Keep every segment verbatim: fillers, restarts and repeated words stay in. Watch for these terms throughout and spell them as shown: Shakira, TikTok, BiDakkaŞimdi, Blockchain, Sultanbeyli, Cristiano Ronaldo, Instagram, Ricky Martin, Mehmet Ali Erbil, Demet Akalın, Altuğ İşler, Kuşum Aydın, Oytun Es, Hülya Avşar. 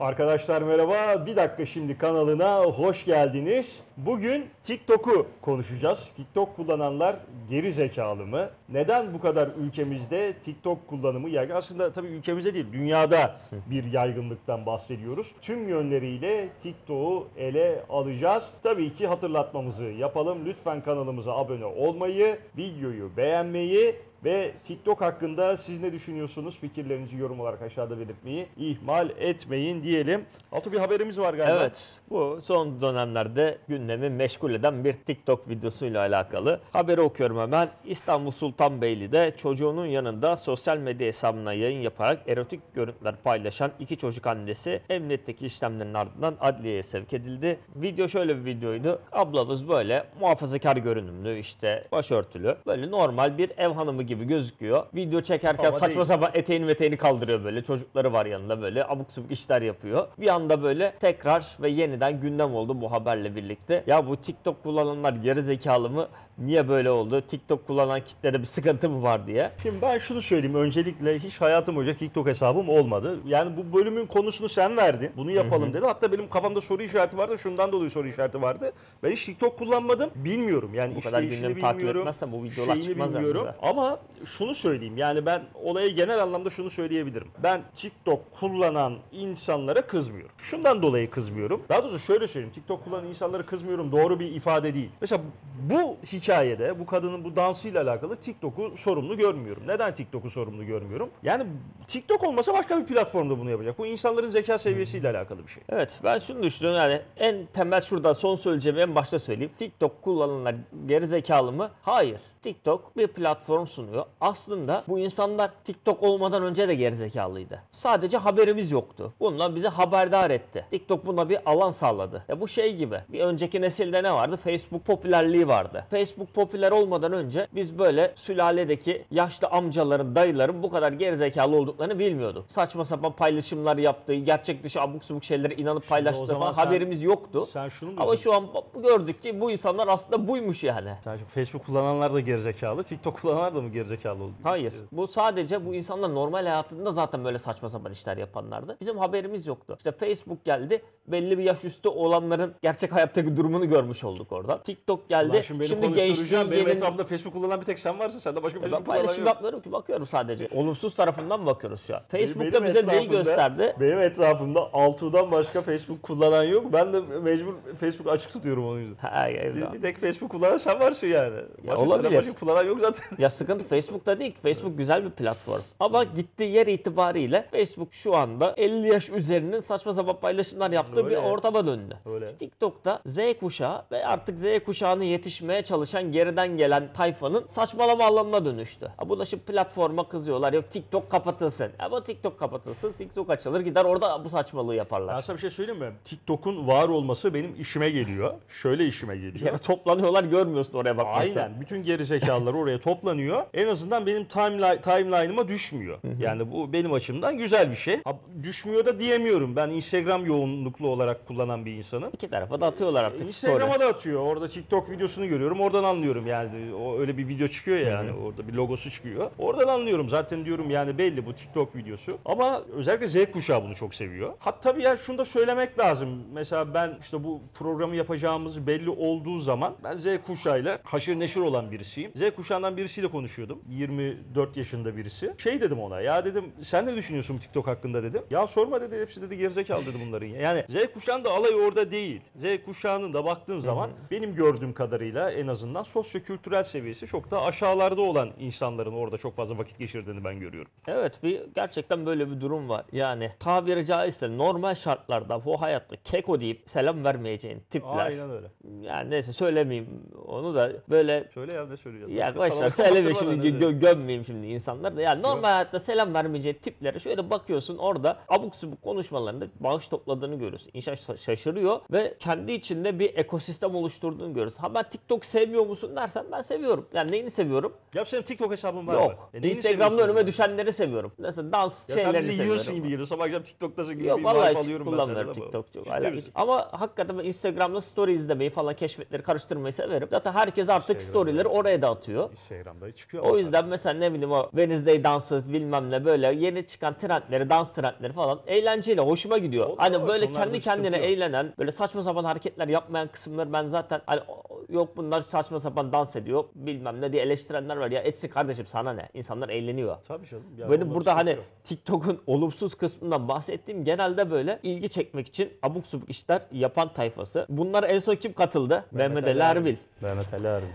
Arkadaşlar merhaba, bir dakika şimdi kanalına hoş geldiniz. Bugün TikTok'u konuşacağız. TikTok kullananlar geri zekalı mı? Neden bu kadar ülkemizde TikTok kullanımı yaygın? Aslında tabii ülkemizde değil, dünyada bir yaygınlıktan bahsediyoruz. Tüm yönleriyle TikTok'u ele alacağız. Tabii ki hatırlatmamızı yapalım. Lütfen kanalımıza abone olmayı, videoyu beğenmeyi ve TikTok hakkında siz ne düşünüyorsunuz? Fikirlerinizi yorum olarak aşağıda belirtmeyi ihmal etmeyin diyelim. Altı bir haberimiz var galiba. Evet, bu son dönemlerde gündemi meşgul eden bir TikTok videosuyla alakalı. Haberi okuyorum hemen. İstanbul Sultanbeyli'de çocuğunun yanında sosyal medya hesabına yayın yaparak erotik görüntüler paylaşan iki çocuk annesi emniyetteki işlemlerin ardından adliyeye sevk edildi. Video şöyle bir videoydu. Ablamız böyle muhafazakar görünümlü, işte başörtülü, böyle normal bir ev hanımı gibi gözüküyor. Video çekerken ama saçma değil, sapan eteğini meteğini kaldırıyor böyle. Çocukları var yanında, böyle abuk subuk işler yapıyor. Bir anda böyle tekrar ve yeniden gündem oldu bu haberle birlikte. Ya bu TikTok kullananlar geri zekalı mı? Niye böyle oldu? TikTok kullanan kitlede bir sıkıntı mı var diye. Şimdi ben şunu söyleyeyim. Öncelikle hiç hayatım boyunca TikTok hesabım olmadı. Yani bu bölümün konusunu sen verdin. Bunu yapalım Hı -hı. dedi. Hatta benim kafamda soru işareti vardı. Şundan dolayı soru işareti vardı. Ben hiç TikTok kullanmadım. Bilmiyorum. Yani bu kadar gündemi takip etmezsen bu videolar çıkmaz. Ama şunu söyleyeyim, yani ben olaya genel anlamda şunu söyleyebilirim. Ben TikTok kullanan insanlara kızmıyorum. Şundan dolayı kızmıyorum. Daha doğrusu şöyle söyleyeyim, TikTok kullanan insanlara kızmıyorum doğru bir ifade değil. Mesela bu hikayede bu kadının bu dansıyla alakalı TikTok'u sorumlu görmüyorum. Neden TikTok'u sorumlu görmüyorum? Yani TikTok olmasa başka bir platformda bunu yapacak. Bu insanların zeka seviyesiyle alakalı bir şey. Evet, ben şunu düşünüyorum, yani en temel şurada son söyleyeceğimi en başta söyleyeyim. TikTok kullananlar geri zekalı mı? Hayır. TikTok bir platform sunuyor. Aslında bu insanlar TikTok olmadan önce de gerizekalıydı. Sadece haberimiz yoktu. Bununla bizi haberdar etti. TikTok buna bir alan sağladı. Ya bu şey gibi. Bir önceki nesilde ne vardı? Facebook popülerliği vardı. Facebook popüler olmadan önce biz böyle sülaledeki yaşlı amcaların, dayıların bu kadar gerizekalı olduklarını bilmiyorduk. Saçma sapan paylaşımlar yaptığı, gerçek dışı abuk subuk şeylere inanıp paylaştığı falan sen, haberimiz yoktu. Sen şunu mu Ama dedin? Şu an gördük ki bu insanlar aslında buymuş yani. Sen Facebook kullananlar da gerizekalı, TikTok kullananlar da mı gerizekalı oldu? Hayır. Bu sadece bu insanlar normal hayatında zaten böyle saçma sapan işler yapanlardı. Bizim haberimiz yoktu. İşte Facebook geldi. Belli bir yaş üstü olanların gerçek hayattaki durumunu görmüş olduk oradan. TikTok geldi. Şimdi, şimdi gençliğin benim hesabımda Facebook kullanan bir tek sen varsın. Sen de başka bir şey kullanamıyorum. Ben paylaşım yapmıyorum ki. Bakıyorum sadece. Olumsuz tarafından bakıyoruz şu an. Facebook'ta bize neyi gösterdi? Benim etrafımda Altuğ'dan başka Facebook kullanan yok. Ben de mecbur Facebook açık tutuyorum onun yüzden. Ha, bir, bir tek Facebook kullanan sen varsın yani. Ya olabilir. Başka kullanan yok zaten. Ya sıkıntı Facebook'ta değil ki. Facebook güzel bir platform. Ama gittiği yer itibariyle Facebook şu anda elli yaş üzerinin saçma sapan paylaşımlar yaptığı öyle bir ortama döndü. Öyle. TikTok'ta Z kuşağı ve artık Z kuşağını yetişmeye çalışan geriden gelen tayfanın saçmalama alanına dönüştü. Bu da şimdi platforma kızıyorlar. Yok TikTok kapatılsın. Ama TikTok kapatılsın. TikTok açılır gider, orada bu saçmalığı yaparlar. Ben sana bir şey söyleyeyim mi? TikTok'un var olması benim işime geliyor. Şöyle işime geliyor. Yani toplanıyorlar, görmüyorsun oraya bakmasın. Aynen. Bütün gerizekalılar oraya toplanıyor. En azından benim timeline timeline'ıma düşmüyor. Yani bu benim açımdan güzel bir şey. Ha, düşmüyor da diyemiyorum. Ben Instagram yoğunluklu olarak kullanan bir insanım. İki tarafa da atıyorlar artık. Instagram'a da atıyor. Orada TikTok videosunu görüyorum. Oradan anlıyorum yani. O öyle bir video çıkıyor yani. Hı hı. Orada bir logosu çıkıyor. Oradan anlıyorum. Zaten diyorum yani belli bu TikTok videosu. Ama özellikle Z kuşağı bunu çok seviyor. Hatta bir yer şunu da söylemek lazım. Mesela ben işte bu programı yapacağımız belli olduğu zaman ben Z kuşağıyla haşır neşir olan birisiyim. Z kuşağından birisiyle konuşuyordum. yirmi dört yaşında birisi. Şey dedim ona, ya dedim sen ne düşünüyorsun TikTok hakkında dedim. Ya sorma dedi, hepsi dedi gerizekalı dedi bunların. Yani Z kuşağının da alayı orada değil. Z kuşağının da baktığın zaman Hı -hı. benim gördüğüm kadarıyla en azından sosyo-kültürel seviyesi çok daha aşağılarda olan insanların orada çok fazla vakit geçirdiğini ben görüyorum. Evet, bir gerçekten böyle bir durum var. Yani tabiri caizse normal şartlarda bu hayatta keko deyip selam vermeyeceğin tipler. Aynen öyle. Yani neyse söylemeyeyim onu da böyle. Söyle ya, ne söyleyeceğim? Ya başlar söyleme şimdi, gö gömmeyeyim şimdi insanlar da. Yani normal hayatta selam vermeyeceği tiplere şöyle bakıyorsun, orada abuk subuk konuşmalarında bağış topladığını görürsün. İnsan şaşırıyor ve kendi içinde bir ekosistem oluşturduğunu görürsün. Ha ben TikTok sevmiyor musun dersen ben seviyorum. Yani neyini seviyorum? Ya senin TikTok hesabın var mı? Yok. E, Instagram'da önüme düşenleri seviyorum. Mesela dans ya şeylerini seviyorum. Ya sen yiyorsun gibi geliyor. Sabah akşam TikTok'tasın gibi. Yok vallahi hiç kullanmıyorum TikTok çok. Ama hakikaten ben Instagram'da story izlemeyi falan, keşfetleri karıştırmayı severim. Zaten herkes artık storyleri oraya da atıyor. Instagram'da çıkıyor. yapıyor. O yüzden mesela ne bileyim o Wednesday dansı bilmem ne böyle yeni çıkan trendleri, dans trendleri falan eğlenceyle hoşuma gidiyor. O hani böyle var, kendi kendine eğlenen, böyle saçma sapan hareketler yapmayan kısımları ben zaten hani yok bunlar saçma sapan dans ediyor bilmem ne diye eleştirenler var ya, etsin kardeşim sana ne? İnsanlar eğleniyor. Tabii canım. Yani benim burada hani TikTok'un olumsuz kısmından bahsettiğim genelde böyle ilgi çekmek için abuk subuk işler yapan tayfası. Bunlara en son kim katıldı? Mehmet Ali Erbil. Mehmet Ali Erbil.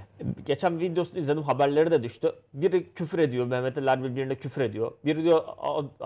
Geçen videosunu izledim, haberleri de düştü. Biri küfür ediyor, Mehmet Ali Erbil birine küfür ediyor. Biri diyor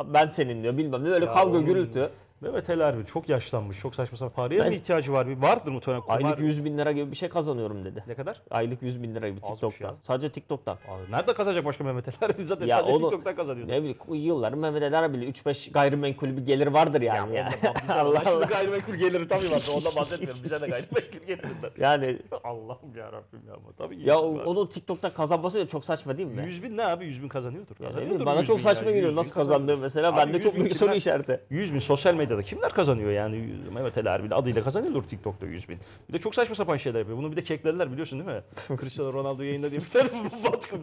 ben senin diyor bilmem ne, öyle ya kavga oğlum, gürültü. Mehmet Ali Erbil çok yaşlanmış, çok saçma sapan. Paraya ben, mı ihtiyacı var? Vardır muhtemelen. Aylık yüz bin lira gibi bir şey kazanıyorum dedi. Ne kadar? Aylık yüz bin lira gibi TikTok'tan. Sadece TikTok'tan. Abi, nerede kazanacak başka Mehmet Ali Erbil? Zaten ya sadece onu, TikTok'tan kazanıyor. Ne bileyim yıllar Mehmet Ali Erbil'in üç beş gayrimenkul bir gelir vardır yani. Ya, ya. Allah Allah. Gayrimenkul geliri tabii var. Ondan bahsetmiyorum. Bize de gayrimenkul gelirinden. Yani Allah'ım ya Rabbim ya. Tabii ya onun TikTok'tan kazanması da çok saçma değil mi? yüz bin ne abi? yüz bin kazanıyordur. kazanıyordur bana çok saçma geliyor. Nasıl kazandığı mesela bende çok büyük soru işareti. yüz bin sosyal medya da kimler kazanıyor yani? Mehmet Ali Erbil adıyla kazanıyordur TikTok'ta yüz bin. Bir de çok saçma sapan şeyler yapıyor. Bunu bir de keklediler biliyorsun değil mi? Cristiano Ronaldo yayında demişler.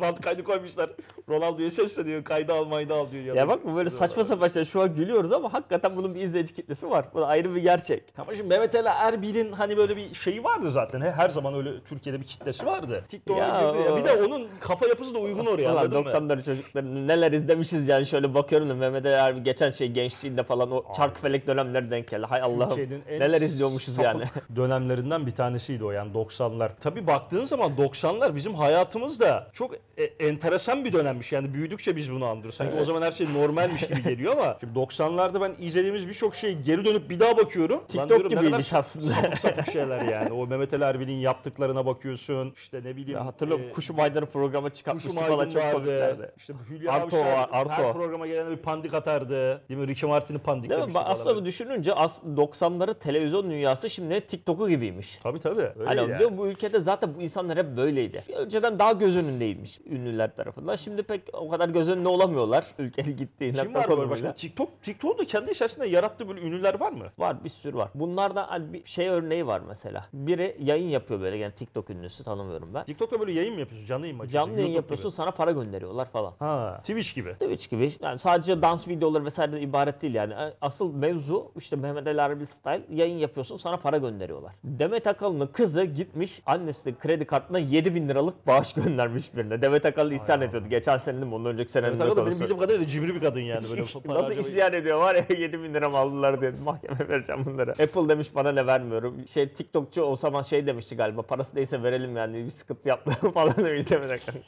Bant kaydı koymuşlar. Ronaldo'ya sesleniyor. Kaydı almayı da al diyor. Ya, ya bak bu böyle saçma sapan şeyler. Şu an gülüyoruz ama hakikaten bunun bir izleyici kitlesi var. Bu da ayrı bir gerçek. Ama şimdi Mehmet Ali Erbil'in hani böyle bir şeyi vardı zaten. Her zaman öyle Türkiye'de bir kitlesi vardı. TikTok'a girdi. Ya. Bir de onun kafa yapısı da uygun oraya. doksanların çocukları neler izlemişiz yani, şöyle bakıyorum da Mehmet Ali Erbil geçen şey gençliğinde falan o çark felek dönemleri denk geldi. Hay Allah'ım neler izliyormuşuz yani. Dönemlerinden bir tanesiydi o yani doksanlar. Tabii baktığın zaman doksanlar bizim hayatımızda çok e enteresan bir dönemmiş. Yani büyüdükçe biz bunu anlıyoruz. Sanki evet. O zaman her şey normalmiş gibi geliyor ama şimdi doksanlarda ben izlediğimiz birçok şeyi geri dönüp bir daha bakıyorum. TikTok gibiymiş aslında. Sapık sapık şeyler yani. O Mehmet Ali Erbil'in yaptıklarına bakıyorsun. İşte ne bileyim. Ya hatırlıyorum e Kuşum Aydın'ı programa çıkartmıştı falan, çok komiklerdi. İşte Hülya Avşar her programa gelene bir pandik atardı. Değil mi? Ricky Martin'i pandik demişti. Aslında düşününce doksanları televizyon dünyası şimdi TikTok'u gibiymiş. Tabii tabii. Hani yani. Bu ülkede zaten bu insanlar hep böyleydi. Önceden daha göz önündeymiş ünlüler tarafından. Şimdi pek o kadar göz önünde olamıyorlar ülkenin gittiğinden. Kim var böyle başka? TikTok, TikTok'un da kendi içerisinde yarattığı böyle ünlüler var mı? Var, bir sürü var. Bunlardan hani bir şey örneği var mesela. Biri yayın yapıyor böyle, yani TikTok ünlüsü, tanımıyorum ben. TikTok'ta böyle yayın mı yapıyorsun? Canlı yayın mı açıyorsun? Canlı yayın yapıyorsun gibi. Sana para gönderiyorlar falan. Ha. Twitch gibi. Twitch gibi. Yani sadece dans videoları vesaire ibaret değil yani. Asıl mevzu işte Mehmet Ali Erbil style yayın yapıyorsun, sana para gönderiyorlar. Demet Akalın'ın kızı gitmiş annesinin kredi kartına yedi bin liralık bağış göndermiş birine. Demet Akalın isyan Ay ediyordu. Geçen sene mi? Ondan önceki sene mi? Benim bildiğim kadarıyla cimri bir kadın yani. Böyle nasıl isyan ediyor var ya, yedi bin lira mı aldılar diye, mahkeme vereceğim bunlara. Apple demiş bana ne vermiyorum. Şey TikTokçu o zaman şey demişti galiba, parası değilse verelim yani bir sıkıntı yapmayalım falan demiş Demet Akalın.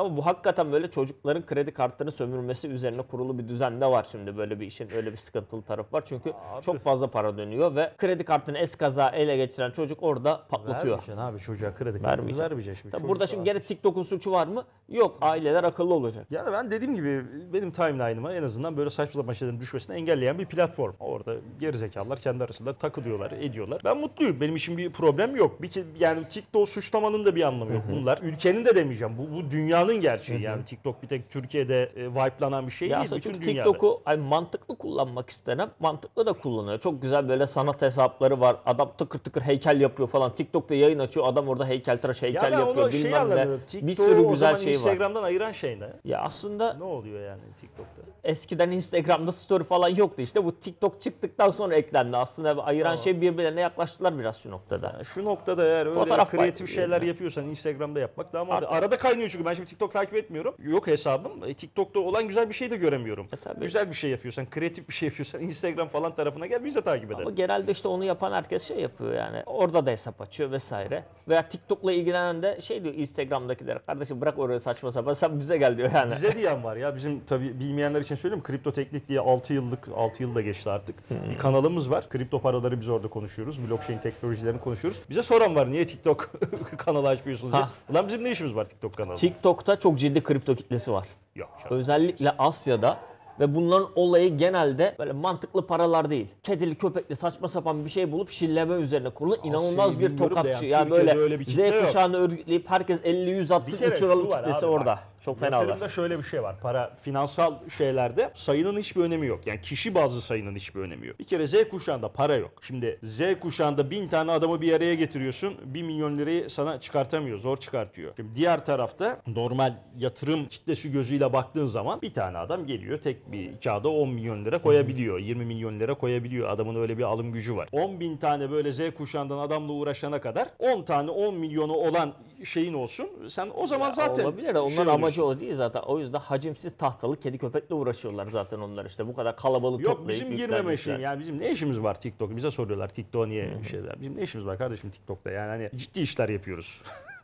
Ama bu hakikaten böyle çocukların kredi kartlarını sömürmesi üzerine kurulu bir düzen de var şimdi. Böyle bir işin öyle bir sıkıntılı tarafı var çünkü abi. Çok fazla para dönüyor ve kredi kartını eskaza ele geçiren çocuk orada patlatıyor. Vermeyeceksin abi çocuğa kredi kartını, vermeyeceksin. Tabii burada şimdi gene TikTok'un suçu var mı? Yok, aileler akıllı olacak. Yani ben dediğim gibi benim timeline'ıma en azından böyle saçma sapan şeylerin düşmesini engelleyen bir platform. Orada gerizekalılar kendi arasında takılıyorlar, ediyorlar. Ben mutluyum. Benim için bir problem yok. Bir, yani TikTok suçlamanın da bir anlamı yok. Bunlar ülkenin de demeyeceğim. Bu, bu dünyanın gerçeği yani. TikTok bir tek Türkiye'de e, vibe'lanan bir şey ya değil. Bütün dünyada. TikTok'u mantıklı kullanmak istenen mantıklı da kullanıyor. Çok güzel böyle sanat hesapları var. Adam tıkır tıkır heykel yapıyor falan. TikTok'ta yayın açıyor. Adam orada heykeltıraş heykel ya yapıyor. Şey bilmem ne. Bir sürü güzel şey var. Instagram'dan ayıran şey ne? Ya aslında ne oluyor yani TikTok'ta? Eskiden Instagram'da story falan yoktu. İşte bu TikTok çıktıktan sonra eklendi. Aslında ayıran tamam. Şey birbirlerine yaklaştılar biraz şu noktada. Yani şu noktada eğer öyle fotoğraf kreatif şeyler yani. Yapıyorsan Instagram'da yapmak daha mantıklı. Arada kaynıyor çünkü ben şimdi TikTok takip etmiyorum. Yok hesabım. E, TikTok'ta olan güzel bir şey de göremiyorum. E, tabii. Güzel bir şey yapıyorsan, kreatif bir şey yapıyorsan Instagram falan tarafına gel, biz de takip edelim. Ama genelde işte onu yapan herkes şey yapıyor yani. Orada da hesap açıyor vesaire. Veya TikTok'la ilgilenen de şey diyor Instagram'dakilere, kardeşim bırak oraya saçma sapan, sen bize gel diyor yani. Bize diyen var ya, bizim tabii bilmeyenler için söyleyeyim, Kripto Teknik diye altı yıllık altı yılda geçti artık. Hmm. Bir kanalımız var. Kripto paraları biz orada konuşuyoruz. Blockchain teknolojilerini konuşuyoruz. Bize soran var, niye TikTok kanalı açmıyorsunuz diye. Ulan bizim ne işimiz var TikTok kanalında? TikTok'ta çok ciddi kripto kitlesi var. Yok. Özellikle Asya'da. Ve bunların olayı genelde böyle mantıklı paralar değil. Kedili köpekli saçma sapan bir şey bulup şilleme üzerine kurulu inanılmaz bir tokatçı. Yani, yani böyle Z kuşağını örgütleyip herkes elli yüz atsın uçuralım kitlesi orada. Bak. Çok fena. Yatırımda şöyle bir şey var. Para, finansal şeylerde sayının hiçbir önemi yok. Yani kişi bazlı sayının hiçbir önemi yok. Bir kere Z kuşağında para yok. Şimdi Z kuşağında bin tane adamı bir araya getiriyorsun. Bir milyon lirayı sana çıkartamıyor. Zor çıkartıyor. Şimdi diğer tarafta normal yatırım kitlesi gözüyle baktığın zaman bir tane adam geliyor. Tek bir kağıda on milyon lira koyabiliyor. yirmi milyon lira koyabiliyor. Adamın öyle bir alım gücü var. on bin tane böyle Z kuşağından adamla uğraşana kadar on tane on milyonu olan şeyin olsun. Sen o zaman ya zaten olabilir de onların şey amacı o değil zaten. O yüzden hacimsiz tahtalı kedi köpekle uğraşıyorlar zaten onlar işte. Bu kadar kalabalık yok, toplayıp bizim girmeme işin. Yani bizim ne işimiz var TikTok? Bize soruyorlar TikTok niye bir şeyler. Bizim ne işimiz var kardeşim TikTok'ta? Yani hani ciddi işler yapıyoruz.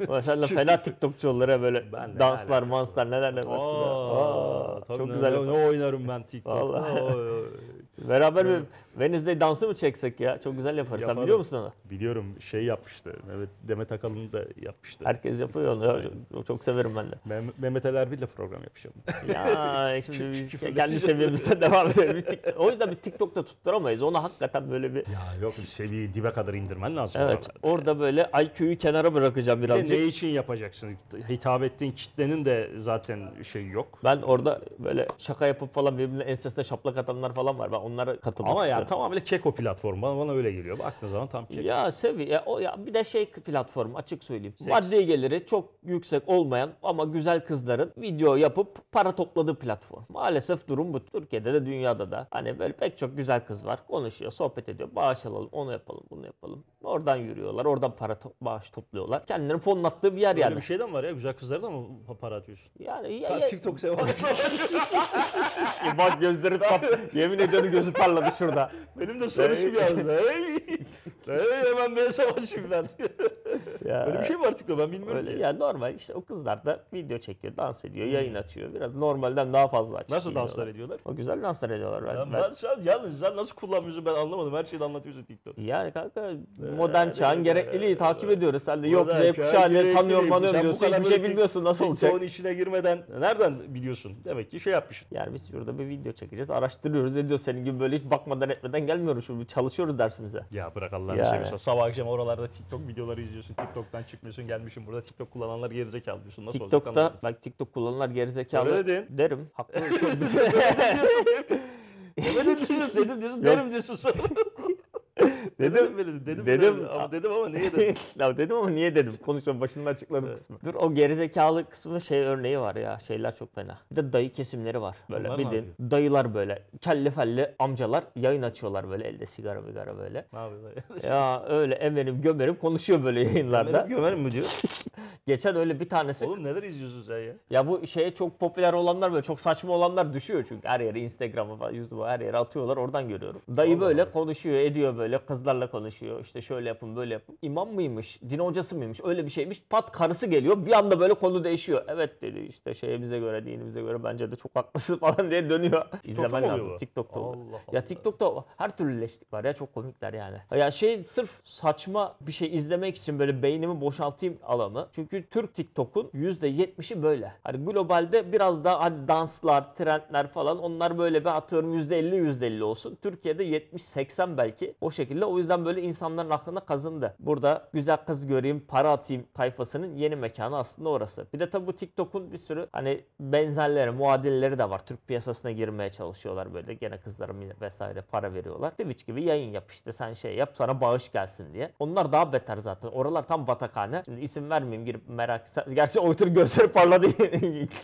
Mesela fela TikTokçulara böyle danslar, manslar neler neler. Aa, çok güzel. Ne, ne oynarım ben TikTok'ta. Beraber bir Wednesday dansı mı çeksek ya? Çok güzel yaparız. Sen biliyor musun onu? Biliyorum. Şey yapmıştı. Evet, Demet Akalın da yapmıştı. Herkes yapıyor onu. Çok, çok severim ben de. Mem Mehmet Ali Erbil'le program yapışalım. Ya şimdi biz kendi seviyemizden devam edelim. O yüzden biz TikTok'ta tutturamayız. Ona hakikaten böyle bir... Ya yok bir seviyeyi dibe kadar indirmen lazım. Evet. Orada böyle I Q'yu kenara bırakacağım birazcık. Bir de ne için yapacaksın? Hitap ettiğin kitlenin de zaten şeyi yok. Ben orada böyle şaka yapıp falan birbirine ensesine şaplak atanlar falan var. Ben onlara katılmak istiyorum. Ama ya tamamıyla keko platformu. Bana, bana öyle geliyor. Baktığın zaman tam keko. Ya seviye. Ya, o ya bir de şey platformu açık söyleyeyim. Seks. Maddi geliri çok yüksek olmayan ama güzel kızların video yapıp para topladığı platform. Maalesef durum bu. Türkiye'de de dünyada da. Hani böyle pek çok güzel kız var. Konuşuyor, sohbet ediyor. Bağış alalım, onu yapalım, bunu yapalım. Oradan yürüyorlar. Oradan para to bağış topluyorlar. Kendilerini fonlattığı bir yer öyle yani. Öyle bir şeyden var ya. Güzel kızlara da mı para atıyorsun? Yani ya, ya, TikTok sever. Bak gözleri kap. Yemin ediyorum gözü parladı şurada. Benim de soruşum yazdı. Hey. Hey hemen beni savaşayım ben. Ya. Böyle bir şey mi artık da ben bilmiyorum. Öyle, yani normal işte o kızlar da video çekiyor, dans ediyor, hmm. yayın açıyor. Biraz normalden daha fazla açıyor. Nasıl danslar ediyorlar? O güzel danslar ediyorlar. Ben, ben, ben, ben şu an yalnız sen nasıl kullanmıyorsun ben anlamadım. Her şeyi anlatıyorsun TikTok. Yani kanka modern çağın gerekliliği takip ediyoruz. Sen de yok Z kuşağını tanıyorum manıyorum diyorsun. Hiçbir şey bilmiyorsun nasıl olacak. TikTok'un içine girmeden nereden biliyorsun? Demek ki şey yapmışsın. Yani biz şurada bir video çekeceğiz, araştırıyoruz, ediyor senin gibi böyle hiç bakmadan etmeden gelmiyoruz. Şimdi çalışıyoruz dersimize. Ya bırak Allah'ını seversen. Sabah akşam oralarda TikTok videoları izliyorsun. TikTok'tan çıkmıyorsun, gelmişim burada TikTok kullananlar gerizekalı diyorsun. Nasıl TikTok'ta, olacak? TikTok'ta bak TikTok kullananlar gerizekalı derim. Haklı. Öyle diyorsun, dedim diyorsun, derim diyorsun sonra. Dedim, dedim, dedim, dedim, ama dedim ama niye dedim? Ya dedim ama niye dedim? Konuşmanın başında açıkladım evet. Kısmı. Dur o gerizekalı kısmında şey örneği var ya şeyler çok fena. Bir de dayı kesimleri var. Böyle onlar bildiğin dayılar böyle kelli felli amcalar yayın açıyorlar böyle elde sigara migara böyle. Ne yapıyorlar? Ya öyle emerim gömerim konuşuyor böyle yayınlarda. Emerim gömerim mi diyor? Geçen öyle bir tanesi. Oğlum neler izliyorsun sen ya? Ya bu şeye çok popüler olanlar böyle çok saçma olanlar düşüyor çünkü her yere Instagram'a falan YouTube'a her yere atıyorlar oradan görüyorum. Dayı Allah böyle abi. Konuşuyor ediyor böyle. Kızlarla konuşuyor işte şöyle yapın böyle yapın. İmam mıymış? Din hocası mıymış? Öyle bir şeymiş. Pat karısı geliyor. Bir anda böyle konu değişiyor. Evet dedi işte şeyimize göre dinimize göre bence de çok haklısın falan diye dönüyor. İzlemen lazım. TikTok'ta Allah Allah. Ya TikTok'ta her türlü leşlik var ya çok komikler yani. Ya şey sırf saçma bir şey izlemek için böyle beynimi boşaltayım alanı. Çünkü Türk TikTok'un yüzde yetmişi böyle. Hani globalde biraz daha hani danslar, trendler falan onlar böyle bir atıyorum yüzde elli yüzde elli olsun. Türkiye'de yetmiş seksen belki o şekilde. O yüzden böyle insanların aklına kazındı. Burada güzel kız göreyim, para atayım tayfasının yeni mekanı aslında orası. Bir de tabi bu TikTok'un bir sürü hani benzerleri, muadilleri de var. Türk piyasasına girmeye çalışıyorlar böyle. Gene kızlara vesaire para veriyorlar. Twitch gibi yayın yap işte sen şey yap sana bağış gelsin diye. Onlar daha beter zaten. Oralar tam batakhane. Şimdi isim vermeyeyim girip merak. Gerçi Oytur gözleri parladı.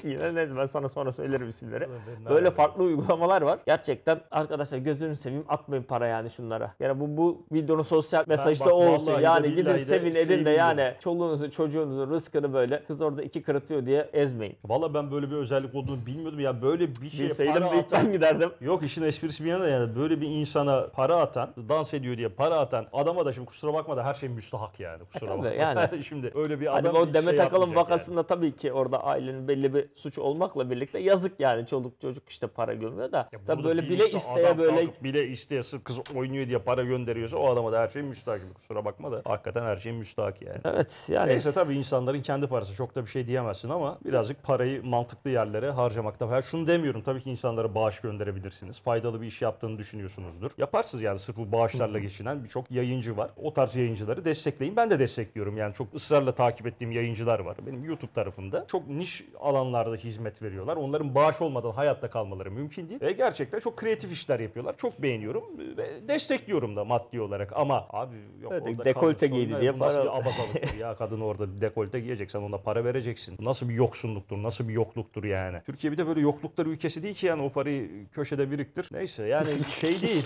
Yine neyse ben sana sonra söylerim isimleri. Böyle farklı uygulamalar var. Gerçekten arkadaşlar gözünü seveyim atmayın para yani şunlara. Yani bu Bu videonun sosyal mesajı da olsun yani gidin sevin şey edin de yani çoluğunuzun çocuğunuzun rızkını böyle kız orada iki kırıtıyor diye ezmeyin. Valla ben böyle bir özellik olduğunu bilmiyordum ya böyle bir şey Bilseydim para atan giderdim. Yok işin esprisi bir yana da yani böyle bir insana para atan dans ediyor diye para atan adama da şimdi kusura bakma da her şey müstahak yani kusura e bakma. Yani. Şimdi öyle bir adam hani o Demet şey Akalın vakasında yani. Tabii ki orada ailenin belli bir suçu olmakla birlikte yazık yani çoluk çocuk işte para gömüyor da. Tabii böyle bile isteye böyle. Bile isteye kız oynuyor diye para gönderiyor. veriyorsa o adama da her şeyin müstahak. Kusura bakma da hakikaten her şeyin müstahak yani. Evet yani. Neyse tabii insanların kendi parası, çok da bir şey diyemezsin ama birazcık parayı mantıklı yerlere harcamakta. Yani şunu demiyorum tabii ki insanlara bağış gönderebilirsiniz. Faydalı bir iş yaptığını düşünüyorsunuzdur. Yaparsınız yani, sırf bu bağışlarla geçinen birçok yayıncı var. O tarz yayıncıları destekleyin. Ben de destekliyorum yani, çok ısrarla takip ettiğim yayıncılar var. Benim YouTube tarafında çok niş alanlarda hizmet veriyorlar. Onların bağış olmadan hayatta kalmaları mümkün değil. Ve gerçekten çok kreatif işler yapıyorlar. Çok beğeniyorum ve destekliyorum da maddi olarak ama abi yok evet, orada dekolte giydi diye para. Nasıl bir abazalıktır ya, kadın orada dekolte giyeceksen ona para vereceksin. Nasıl bir yoksunluktur, nasıl bir yokluktur yani. Türkiye bir de böyle yokluklar ülkesi değil ki yani, o parayı köşede biriktir. Neyse yani şey değil.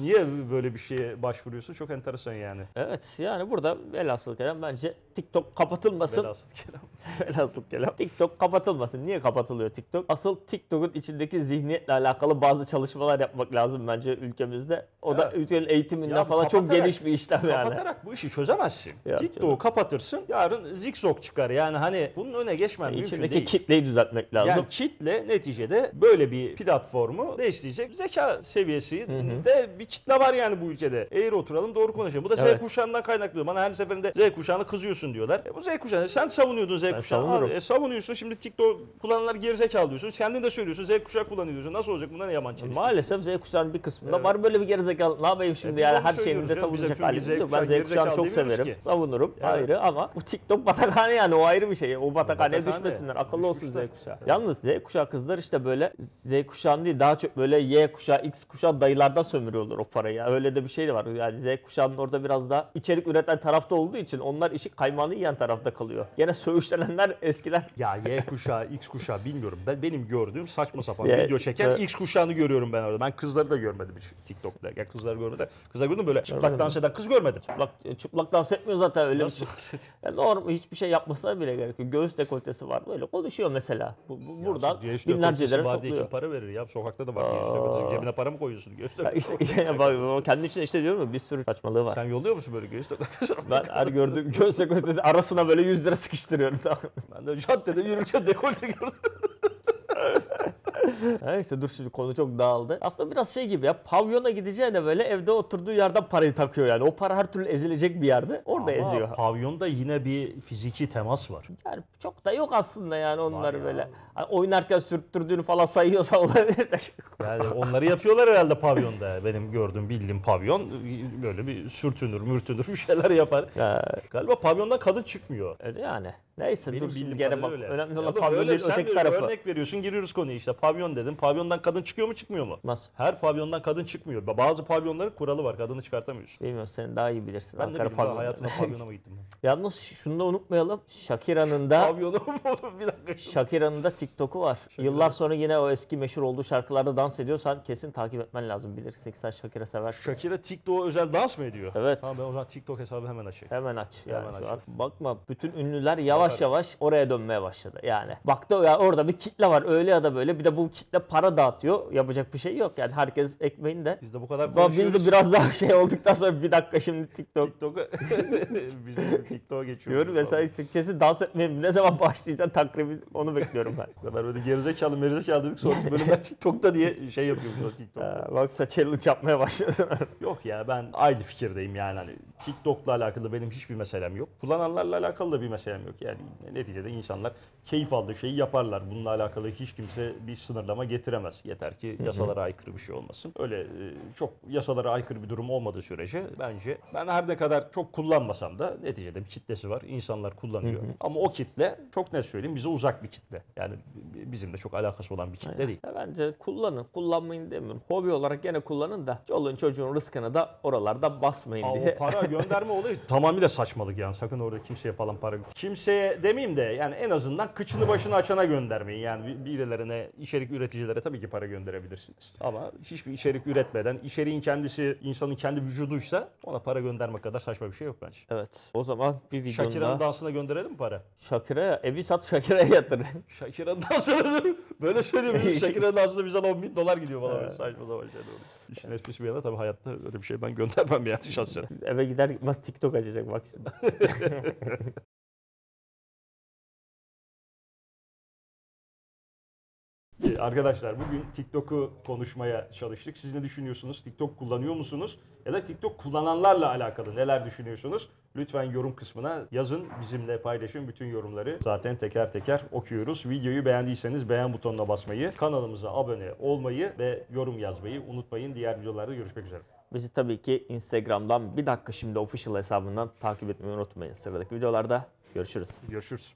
Niye böyle bir şeye başvuruyorsun? Çok enteresan yani. Evet yani burada velhasıl kelam bence TikTok kapatılmasın. Velhasıl kelam. Velhasıl kelam. TikTok kapatılmasın. Niye kapatılıyor TikTok? Asıl TikTok'un içindeki zihniyetle alakalı bazı çalışmalar yapmak lazım bence ülkemizde. O evet. da ülkenin eğitiminden ya, falan çok geniş bir işlem yani. Kapatarak bu işi çözemezsin. TikTok'u kapatırsın, yarın zikzok çıkar. Yani hani bunun öne geçmen yani mümkün değil. İçindeki kitleyi düzeltmek lazım. Yani kitle neticede böyle bir platformu değiştirecek zeka seviyesinde bir kitle var yani bu ülkede. Eğri oturalım, doğru konuşalım. Bu da evet. Z kuşağından kaynaklı. Bana her seferinde Z kuşağına kızıyorsun diyorlar. E bu Z kuşağı. Sen savunuyordun Z ben kuşağını. E savunuyorsun. Şimdi TikTok kullananlar gerizekalı diyorsun. Kendin de söylüyorsun. Z kuşağı kullanıyorsun. Nasıl olacak? Bundan ne yaman çelişki? Maalesef Z kuşağının bir kısmında evet. var böyle bir gerizekalı. Ne yapayım şimdi e, yani her şeyimizde savunacak halimiz yok. Ben Z kuşağını çok severim. Ki. Savunurum. Yani. Ayrı ama bu TikTok batakhane yani, o ayrı bir şey. O batakhaneye düşmesinler. Akıllı olsun Z kuşağı. Yalnız Z kuşağı kızlar işte böyle Z kuşağını değil daha çok böyle Y kuşağı, X kuşağı dayılardan sömürüyorlar o parayı. Öyle de bir şey de var. Yani Z kuşağının orada biraz daha içerik üreten tarafta olduğu için onlar işi kaymağını yiyen tarafta kalıyor. Gene söğüşlenenler eskiler. Ya Y kuşağı, X kuşağı bilmiyorum. Ben benim gördüğüm saçma sapan y, video çeken evet. X kuşağını görüyorum ben orada. Ben kızları da görmedim TikTok'ta. Ya yani kızları görmedim. Kızlar gördüm böyle çıplak dans eden kız görmedim. Çıplak, çıplak dans etmiyor zaten öyle. Nasıl dans ediyor? Yani normal, hiçbir şey yapmasına bile gerek yok. Göğüs dekoltesi var. Böyle konuşuyor mesela. Bu, bu, buradan binlerce lira topluyor. Kim para verir ya? Sokakta da var. Göğüs cebine para mı koyuyorsun? Göğüs dekoltesi. İşte, yani, kendi için işte diyorum ya bir sürü saçmalığı var. Sen yolluyor musun böyle göğüs dekoltesi? Ben her gördüğüm göğüs dekoltesi arasına böyle yüz lira sıkıştırıyorum. Tamam. Ben de caddede yürürken dekolte gördüm. Ha işte dur şimdi konu çok dağıldı. Aslında biraz şey gibi ya, pavyona gideceğine böyle evde oturduğu yerden parayı takıyor yani. O para her türlü ezilecek bir yerde orada ama eziyor. Ama pavyonda yine bir fiziki temas var. Yani çok da yok aslında yani onlar ya. Böyle. Hani oynarken sürttürdüğünü falan sayıyorsa olabilir de. Yani onları yapıyorlar herhalde pavyonda. Benim gördüğüm bildiğim pavyon böyle bir sürtünür mürtünür bir şeyler yapar. Ya. Galiba pavyondan kadın çıkmıyor. Öyle yani. Neyse benim dur şimdi gene bak öyle. Önemli olan pavyon değil öteki tarafı. Örnek veriyorsun, giriyoruz konuya işte. Pavyon dedim. Pavyondan kadın çıkıyor mu çıkmıyor mu? Nasıl? Her pavyondan kadın çıkmıyor. Bazı pavyonların kuralı var. Kadını çıkartamıyorsun. Bilmiyorum, sen daha iyi bilirsin. Ben Ankara de bilmiyorum. Hayatımda pavyona mı gittim? Yalnız şunu da unutmayalım. Shakira'nın da pavyonu bir dakika. Shakira'nın da TikTok'u var. Şakira. Yıllar sonra yine o eski meşhur olduğu şarkılarda dans ediyorsan kesin takip etmen lazım. Bilirsin sen Shakira seversin. Shakira TikTok'a özel dans mı ediyor? Evet. Tamam ben o zaman TikTok hesabı hemen açayım. Hemen aç. Yani hemen aç. Bakma bütün ünlüler yavaş Bakar. yavaş oraya dönmeye başladı. Yani baktı ya orada bir kitle var öyle ya da böyle. Bir de bu kitle para dağıtıyor. Yapacak bir şey yok yani. Herkes ekmeğinde. Biz de bu kadar konuşuyoruz. Biz de biraz daha şey olduktan sonra bir dakika şimdi TikTok. TikTok'a biz de TikTok'a geçiyoruz. Diyorum mesela kesin dans etmeye ne zaman başlayacaksın takribi onu bekliyorum ben. Bu kadar böyle gerizekalı merizekalı dedik sonra bölümler TikTok'ta diye şey yapıyoruz TikTok'ta. Baksa challenge yapmaya başladı. Yok ya ben aynı fikirdeyim yani. Hani TikTok'la alakalı benim hiçbir meselem yok. Kullananlarla alakalı da bir meselem yok. Yani neticede insanlar keyif aldığı şeyi yaparlar. Bununla alakalı hiç kimse bir sınırlama getiremez. Yeter ki yasalara aykırı bir şey olmasın. Öyle çok yasalara aykırı bir durum olmadığı sürece bence ben her ne kadar çok kullanmasam da neticede bir kitlesi var. İnsanlar kullanıyor. Hı hı. Ama o kitle çok ne söyleyeyim bize uzak bir kitle. Yani bizimle çok alakası olan bir kitle yani. Değil. Bence kullanın. Kullanmayın demiyorum. Hobi olarak gene kullanın da çoluğun çocuğun rızkını da oralarda basmayın Aa, diye. O para gönderme olayı tamamıyla saçmalık yani. Sakın orada kimseye falan para... Kimseye demeyeyim de yani en azından kıçını başını açana göndermeyin. Yani birilerine içerik üreticilere tabii ki para gönderebilirsiniz. Ama hiçbir içerik üretmeden, içeriğin kendisi insanın kendi vücuduysa ona para göndermek kadar saçma bir şey yok bence. Evet. O zaman bir videonun Shakira'nın dansına gönderelim mi para? Shakira'ya, evi sat Shakira'ya yatır. Shakira'nın dansına böyle söylüyorum. Shakira'nın dansına bizden on bin dolar gidiyor falan. Evet. Saçma zaman şeyler oluyor. İşin esprisi bir yana tabii hayatta öyle bir şey ben göndermem yani şahsen. Eve gider gitmez TikTok açacak bak. arkadaşlar bugün TikTok'u konuşmaya çalıştık. Siz ne düşünüyorsunuz? TikTok kullanıyor musunuz? Ya da TikTok kullananlarla alakalı neler düşünüyorsunuz? Lütfen yorum kısmına yazın, bizimle paylaşın. Bütün yorumları zaten teker teker okuyoruz. Videoyu beğendiyseniz beğen butonuna basmayı, kanalımıza abone olmayı ve yorum yazmayı unutmayın. Diğer videolarda görüşmek üzere. Bizi tabii ki Instagram'dan bir dakika şimdi official hesabından takip etmeyi unutmayın. Sıradaki videolarda görüşürüz. Görüşürüz.